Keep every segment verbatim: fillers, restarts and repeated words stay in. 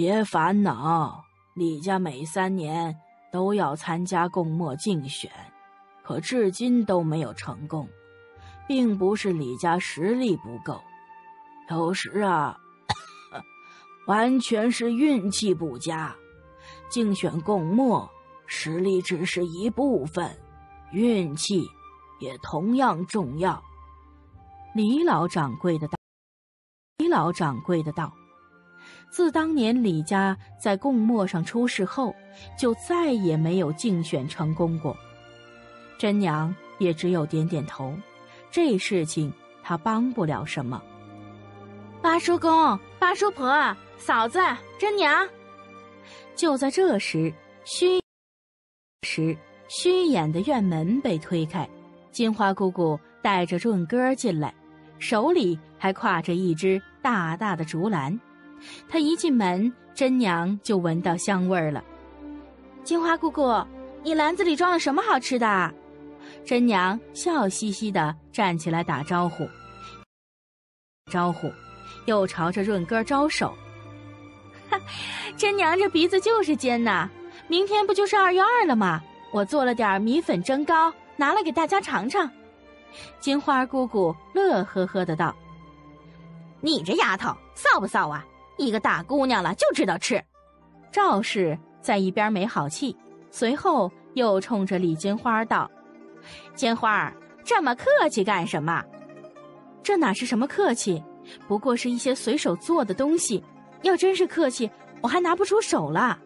别烦恼，李家每三年都要参加贡墨竞选，可至今都没有成功，并不是李家实力不够，有时啊，咳咳完全是运气不佳。竞选贡墨，实力只是一部分，运气也同样重要。”李老掌柜的道：“李老掌柜的道。”自当年李家在贡墨上出事后，就再也没有竞选成功过。甄娘也只有点点头，这事情她帮不了什么。八叔公、八叔婆、嫂子、甄娘。就在这时，虚时虚掩的院门被推开，金花姑姑带着润哥进来，手里还挎着一只大大的竹篮。他一进门，甄娘就闻到香味儿了。金花姑姑，你篮子里装了什么好吃的？甄娘笑嘻嘻地站起来打招呼，招呼，又朝着润哥招手。甄娘这鼻子就是尖呐！明天不就是二月二了吗？我做了点米粉蒸糕，拿来给大家尝尝。金花姑姑乐呵呵的道：“你这丫头臊不臊啊？一个大姑娘了就知道吃。”赵氏在一边没好气，随后又冲着李金花道：“金花，这么客气干什么？”“这哪是什么客气，不过是一些随手做的东西，要真是客气，我还拿不出手了。”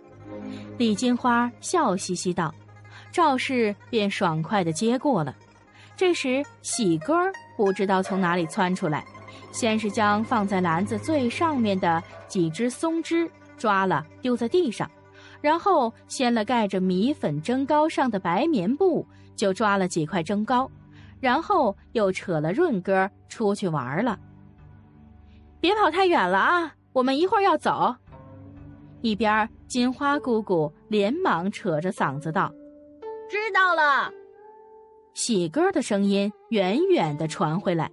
李金花笑嘻嘻道，赵氏便爽快地接过了。这时喜哥不知道从哪里窜出来，先是将放在篮子最上面的几只松枝抓了丢在地上，然后掀了盖着米粉蒸糕上的白棉布，就抓了几块蒸糕，然后又扯了润哥出去玩了。“别跑太远了啊，我们一会儿要走。”一边金花姑姑连忙扯着嗓子道。“知道了。”喜哥的声音远远地传回来。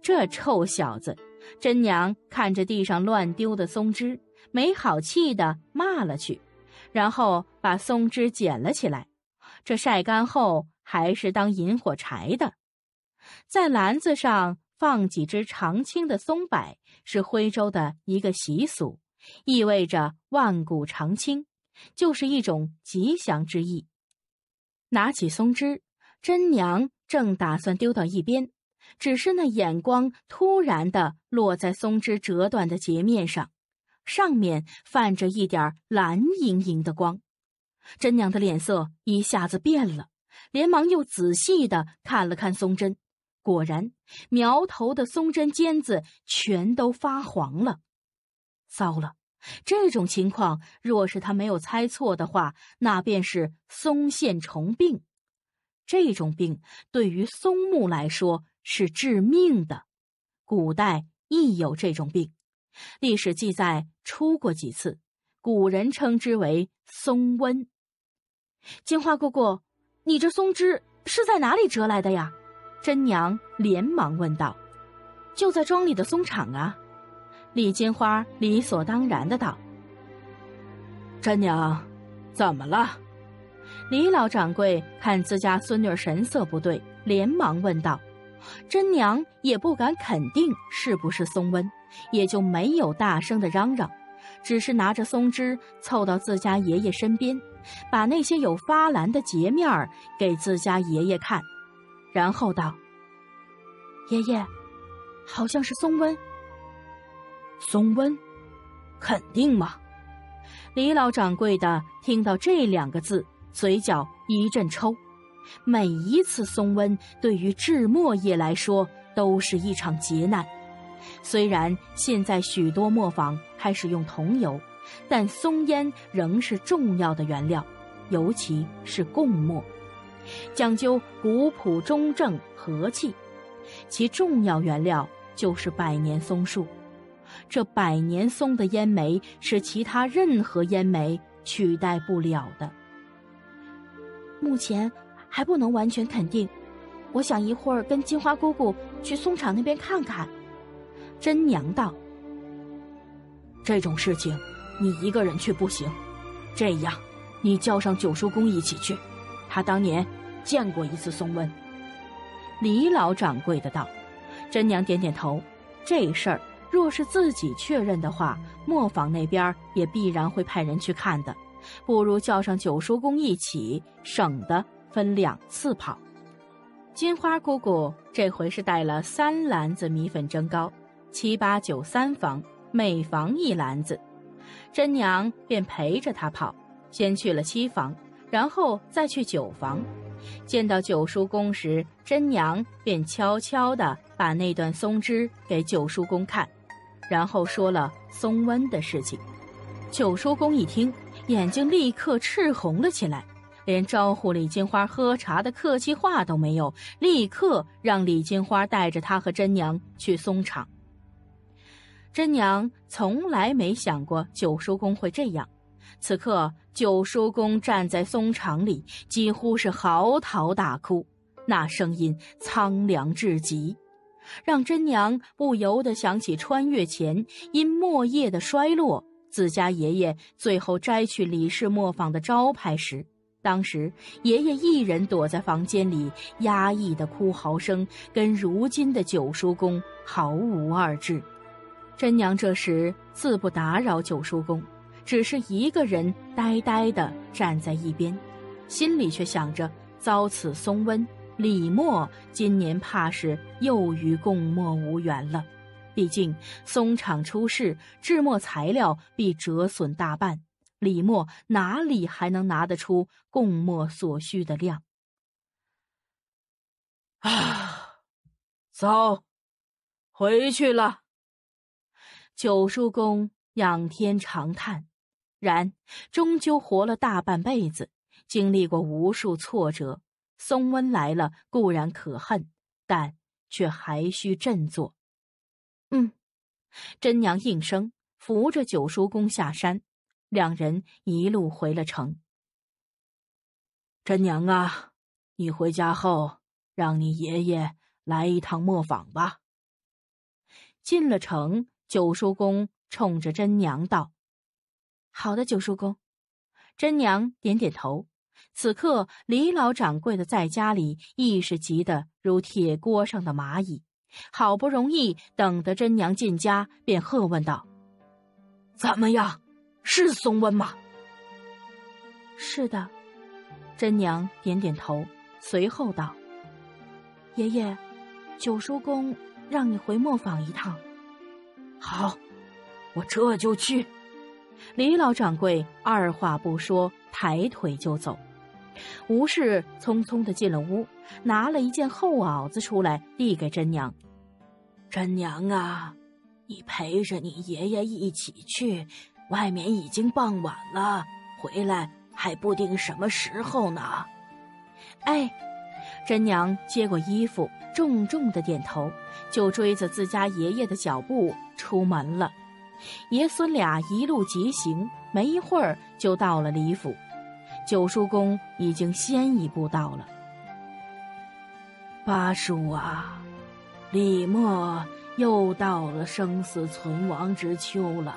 这臭小子，甄娘看着地上乱丢的松枝，没好气地骂了去，然后把松枝捡了起来，这晒干后还是当引火柴的。在篮子上放几只常青的松柏是徽州的一个习俗，意味着万古长青，就是一种吉祥之意。拿起松枝，甄娘正打算丢到一边，只是那眼光突然地落在松枝折断的截面上，上面泛着一点蓝莹莹的光。甄娘的脸色一下子变了，连忙又仔细地看了看松针，果然苗头的松针尖子全都发黄了。糟了，这种情况若是他没有猜错的话，那便是松线虫病。这种病对于松木来说是致命的，古代亦有这种病，历史记载出过几次，古人称之为松瘟。“金花姑姑，你这松枝是在哪里折来的呀？”甄娘连忙问道。“就在庄里的松场啊。”李金花理所当然的道。“甄娘，怎么了？”李老掌柜看自家孙女神色不对，连忙问道。甄娘也不敢肯定是不是松瘟，也就没有大声的嚷嚷，只是拿着松枝凑到自家爷爷身边，把那些有发蓝的截面给自家爷爷看，然后道：“爷爷，好像是松瘟。”“松瘟？肯定吗？”李老掌柜的听到这两个字，嘴角一阵抽。每一次松瘟对于制墨业来说都是一场劫难，虽然现在许多磨坊开始用桐油，但松烟仍是重要的原料，尤其是贡墨讲究古朴中正和气，其重要原料就是百年松树。这百年松的烟煤是其他任何烟煤取代不了的。“目前还不能完全肯定，我想一会儿跟金花姑姑去松场那边看看。”甄娘道。“这种事情你一个人去不行。这样，你叫上九叔公一起去，他当年见过一次松温。”李老掌柜的道。甄娘点点头，这事儿若是自己确认的话，磨坊那边也必然会派人去看的，不如叫上九叔公一起，省得分两次跑。金花姑姑这回是带了三篮子米粉蒸糕，七八九三房，每房一篮子。甄娘便陪着她跑，先去了七房，然后再去九房。见到九叔公时，甄娘便悄悄地把那段松枝给九叔公看，然后说了松温的事情。九叔公一听，眼睛立刻赤红了起来，连招呼李金花喝茶的客气话都没有，立刻让李金花带着他和甄娘去松场。甄娘从来没想过九叔公会这样，此刻九叔公站在松场里，几乎是嚎啕大哭，那声音苍凉至极，让甄娘不由得想起穿越前因墨业的衰落，自家爷爷最后摘去李氏磨坊的招牌时，当时爷爷一人躲在房间里，压抑的哭嚎声跟如今的九叔公毫无二致。甄娘这时自不打扰九叔公，只是一个人呆呆地站在一边，心里却想着遭此松温，李默今年怕是又与贡墨无缘了。毕竟松厂出事，制墨材料必折损大半，李默哪里还能拿得出贡墨所需的量？啊，走，回去了。九叔公仰天长叹，然终究活了大半辈子，经历过无数挫折，松温来了固然可恨，但却还需振作。嗯，甄娘应声，扶着九叔公下山，两人一路回了城。甄娘啊，你回家后，让你爷爷来一趟磨坊吧。进了城，九叔公冲着甄娘道：“好的，九叔公。”甄娘点点头。此刻李老掌柜的在家里亦是急得如铁锅上的蚂蚁，好不容易等得甄娘进家，便喝问道：“怎么样？是松温吗？”“是的。”甄娘点点头，随后道：“爷爷，九叔公让你回磨坊一趟。”“好，我这就去。”李老掌柜二话不说，抬腿就走。吴氏匆匆地进了屋，拿了一件厚袄子出来递给甄娘：“甄娘啊，你陪着你爷爷一起去，外面已经傍晚了，回来还不定什么时候呢。”“哎。”甄娘接过衣服，重重的点头，就追着自家爷爷的脚步出门了。爷孙俩一路疾行，没一会儿就到了李府，九叔公已经先一步到了。“八叔啊，李默又到了生死存亡之秋了，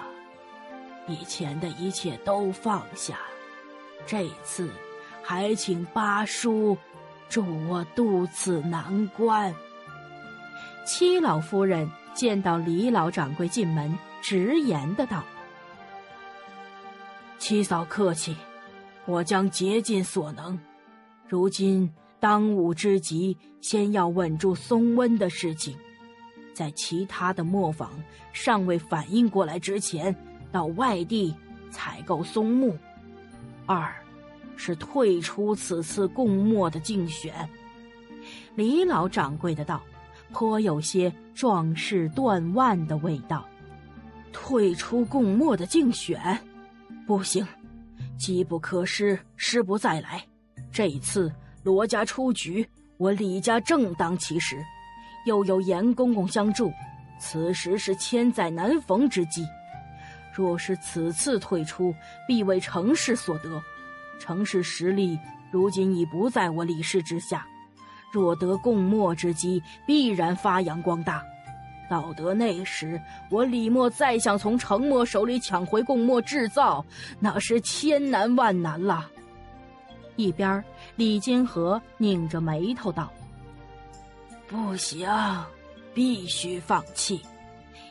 以前的一切都放下，这次还请八叔助我渡此难关。”七老夫人见到李老掌柜进门，直言的道：“七嫂客气，我将竭尽所能。如今当务之急，先要稳住松温的事情，在其他的磨坊尚未反应过来之前，到外地采购松木。二是退出此次贡墨的竞选。”李老掌柜的道，颇有些壮士断腕的味道。“退出贡墨的竞选？不行，机不可失，失不再来。这一次罗家出局，我李家正当其时，又有严公公相助，此时是千载难逢之机。若是此次退出，必为程氏所得。程氏实力如今已不在我李氏之下，若得贡墨之机，必然发扬光大。到得那时，我李默再想从程墨手里抢回贡墨制造，那是千难万难了。一边，李金河拧着眉头道：“不行，必须放弃。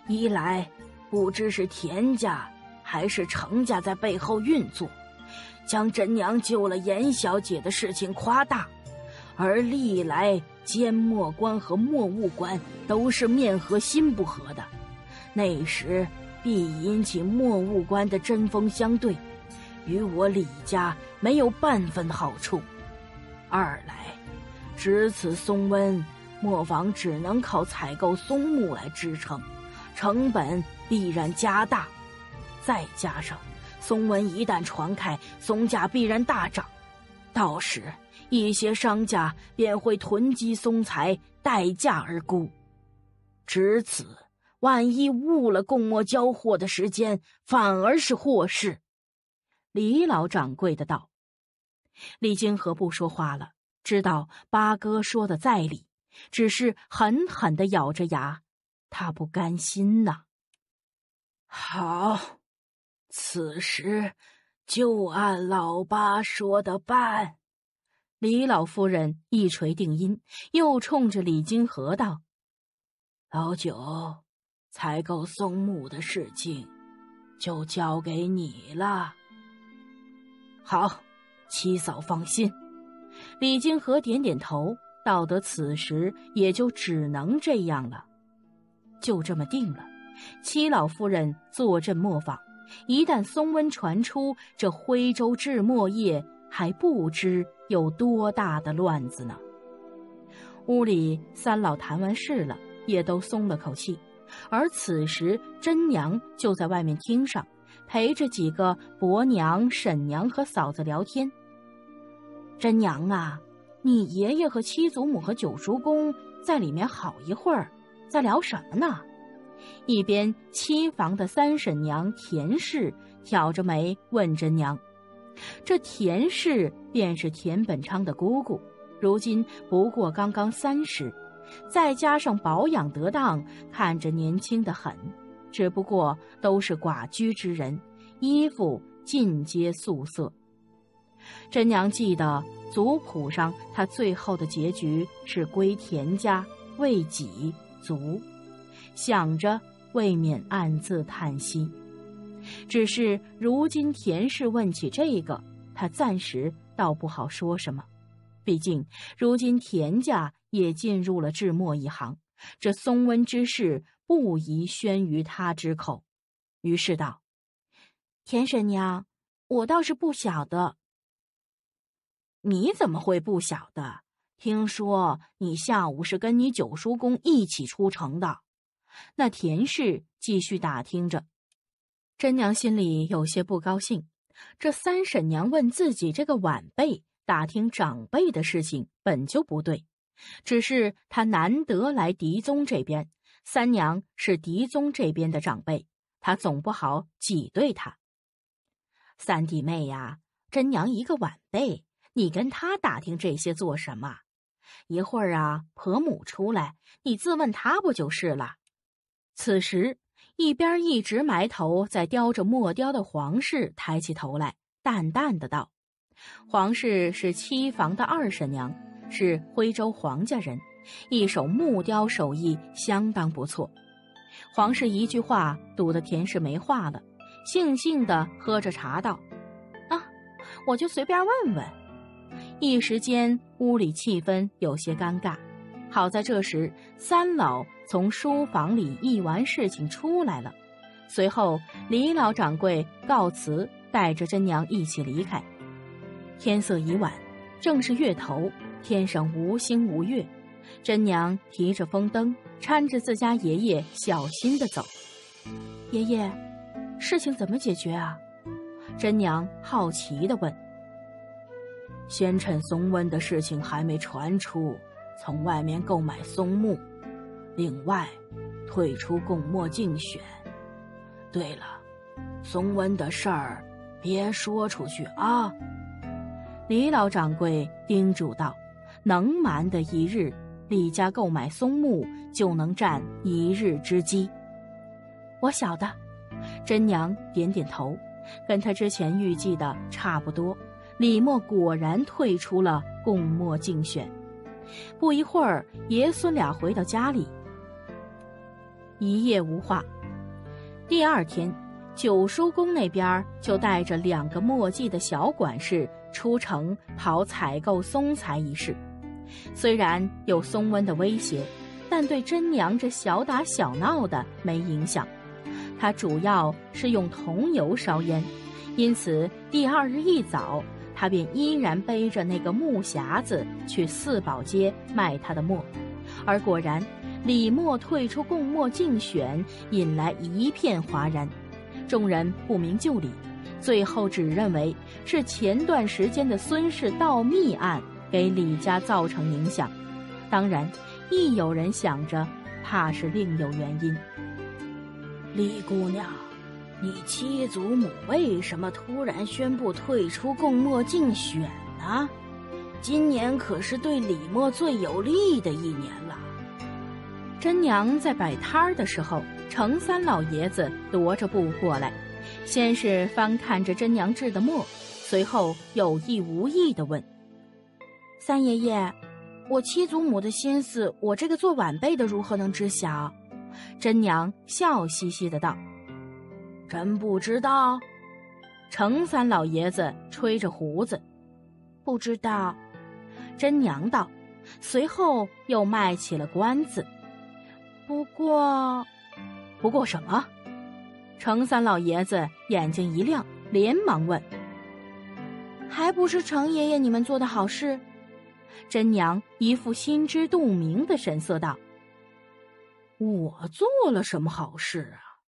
一来，不知是田家还是程家在背后运作，将真娘救了严小姐的事情夸大，而历来……”监墨官和墨务官都是面和心不和的，那时必引起墨务官的针锋相对，与我李家没有半分好处。二来，值此松温，磨坊只能靠采购松木来支撑，成本必然加大。再加上松温一旦传开，松价必然大涨，到时一些商家便会囤积松材，待价而沽。值此，万一误了供墨交货的时间，反而是祸事。李老掌柜的道。李金河不说话了，知道八哥说的在理，只是狠狠地咬着牙，他不甘心呐。好，此时就按老八说的办。李老夫人一锤定音，又冲着李金河道：“老九，采购松木的事情就交给你了。”“好，七嫂放心。”李金河点点头，到得此时也就只能这样了。就这么定了，七老夫人坐镇磨坊，一旦松温传出，这徽州制墨业还不知有多大的乱子呢。屋里三老谈完事了，也都松了口气，而此时真娘就在外面厅上，陪着几个伯娘、婶娘和嫂子聊天。真娘啊，你爷爷和七祖母和九叔公在里面好一会儿，在聊什么呢？一边七房的三婶娘田氏挑着眉问真娘。这田氏便是田本昌的姑姑，如今不过刚刚三十，再加上保养得当，看着年轻得很，只不过都是寡居之人，衣服尽皆素色。真娘记得族谱上她最后的结局是归田家为己族，想着未免暗自叹息。只是如今田氏问起这个，他暂时倒不好说什么，毕竟如今田家也进入了制墨一行，这松温之事不宜宣于他之口。于是道：“田婶娘，我倒是不晓得。”“你怎么会不晓得？听说你下午是跟你九叔公一起出城的。”那田氏继续打听着。真娘心里有些不高兴，这三婶娘问自己这个晚辈打听长辈的事情本就不对，只是她难得来狄宗这边，三娘是狄宗这边的长辈，她总不好挤兑她。“三弟妹呀，真娘一个晚辈，你跟她打听这些做什么？一会儿啊，婆母出来，你自问她不就是了。”此时一边一直埋头在雕着墨雕的黄氏抬起头来，淡淡的道：“黄氏是七房的二婶娘，是徽州黄家人，一手木雕手艺相当不错。”黄氏一句话堵得田氏没话了，悻悻的喝着茶道：“啊，我就随便问问。”一时间屋里气氛有些尴尬。好在这时三老从书房里议完事情出来了，随后李老掌柜告辞，带着真娘一起离开。天色已晚，正是月头，天上无星无月。真娘提着风灯，搀着自家爷爷小心地走。“爷爷，事情怎么解决啊？”真娘好奇地问。“先趁松温的事情还没传出，从外面购买松木，另外退出供墨竞选。对了，松温的事儿别说出去啊。”李老掌柜叮嘱道，能瞒的一日李家购买松木就能占一日之机。我晓得。真娘点点头，跟她之前预计的差不多。李默果然退出了共墨竞选。不一会儿，爷孙俩回到家里，一夜无话。第二天，九叔公那边就带着两个墨迹的小管事出城跑采购松材一事。虽然有松温的威胁，但对真娘这小打小闹的没影响。她主要是用桐油烧烟，因此第二日一早，她便依然背着那个木匣子去四宝街卖她的墨。而果然，李默退出共墨竞选，引来一片哗然，众人不明就里，最后只认为是前段时间的孙氏盗密案给李家造成影响。当然，亦有人想着怕是另有原因。李姑娘，你七祖母为什么突然宣布退出共墨竞选呢？今年可是对李默最有利的一年了。真娘在摆摊儿的时候，程三老爷子踱着步过来，先是翻看着真娘制的墨，随后有意无意地问：三爷爷，我七祖母的心思，我这个做晚辈的如何能知晓？真娘笑嘻嘻的道：真不知道？程三老爷子吹着胡子：不知道。真娘道，随后又卖起了关子：不过……不过什么？程三老爷子眼睛一亮，连忙问：还不是程爷爷你们做的好事？真娘一副心知肚明的神色道：我做了什么好事啊？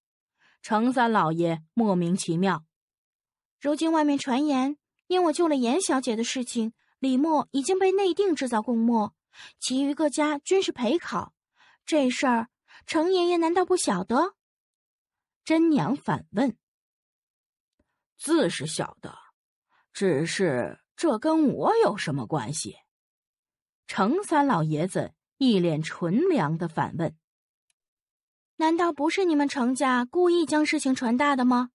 程三老爷莫名其妙。如今外面传言，因我救了严小姐的事情，李默已经被内定制造共墨，其余各家均是陪考。这事儿，程爷爷难道不晓得？真娘反问：自是晓得，只是这跟我有什么关系？程三老爷子一脸纯良的反问：难道不是你们程家故意将事情传大的吗？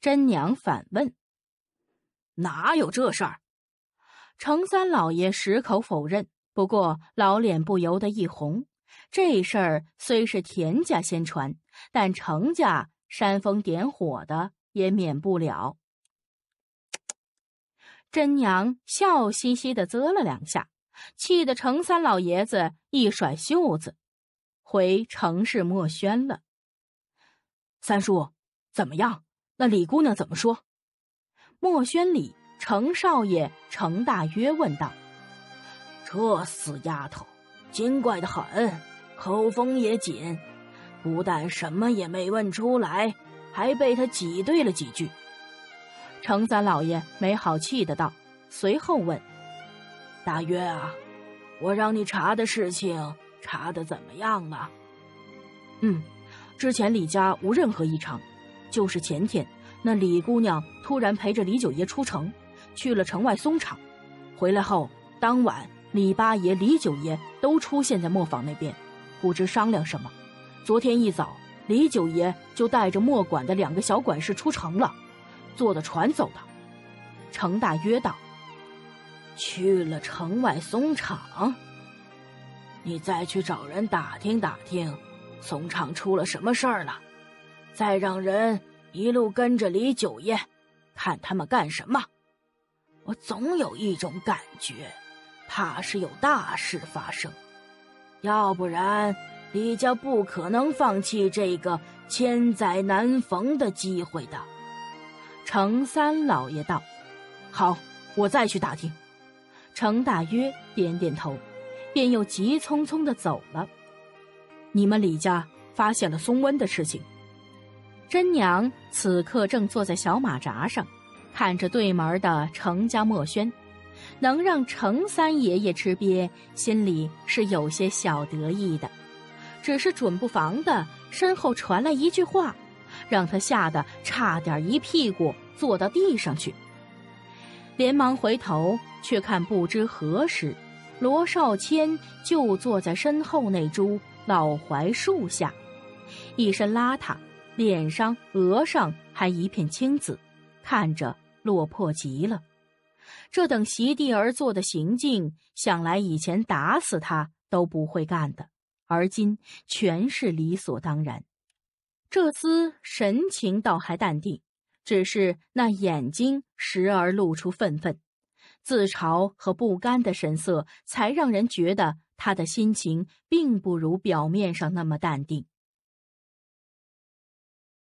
真娘反问：哪有这事儿？程三老爷矢口否认，不过老脸不由得一红。这事儿虽是田家先传，但程家煽风点火的也免不了。真娘笑嘻嘻的啧了两下，气得程三老爷子一甩袖子，回程氏墨轩了。三叔，怎么样？那李姑娘怎么说？墨轩里，程少爷程大约问道：这死丫头，精怪得很，口风也紧，不但什么也没问出来，还被她挤兑了几句。程三老爷没好气的道，随后问：大约啊，我让你查的事情查得怎么样了？嗯，之前李家无任何异常，就是前天那李姑娘突然陪着李九爷出城，去了城外松场，回来后当晚李八爷李九爷都出现在磨坊那边，不知商量什么，昨天一早李九爷就带着磨馆的两个小管事出城了，坐的船走的。程大约道：去了城外松场？你再去找人打听打听，松场出了什么事儿了？再让人一路跟着李九爷，看他们干什么。我总有一种感觉，怕是有大事发生，要不然李家不可能放弃这个千载难逢的机会的。程三老爷道：好，我再去打听。程大约点点头，便又急匆匆地走了。你们李家发现了松温的事情？真娘此刻正坐在小马扎上，看着对门的程家墨轩，能让程三爷爷吃瘪，心里是有些小得意的。只是准不防的身后传来一句话，让他吓得差点一屁股坐到地上去。连忙回头去看，不知何时罗少谦就坐在身后那株老槐树下，一身邋遢，脸上额上还一片青紫，看着落魄极了。这等席地而坐的行径，想来以前打死他都不会干的，而今全是理所当然。这厮神情倒还淡定，只是那眼睛时而露出愤愤、自嘲和不甘的神色，才让人觉得他的心情并不如表面上那么淡定。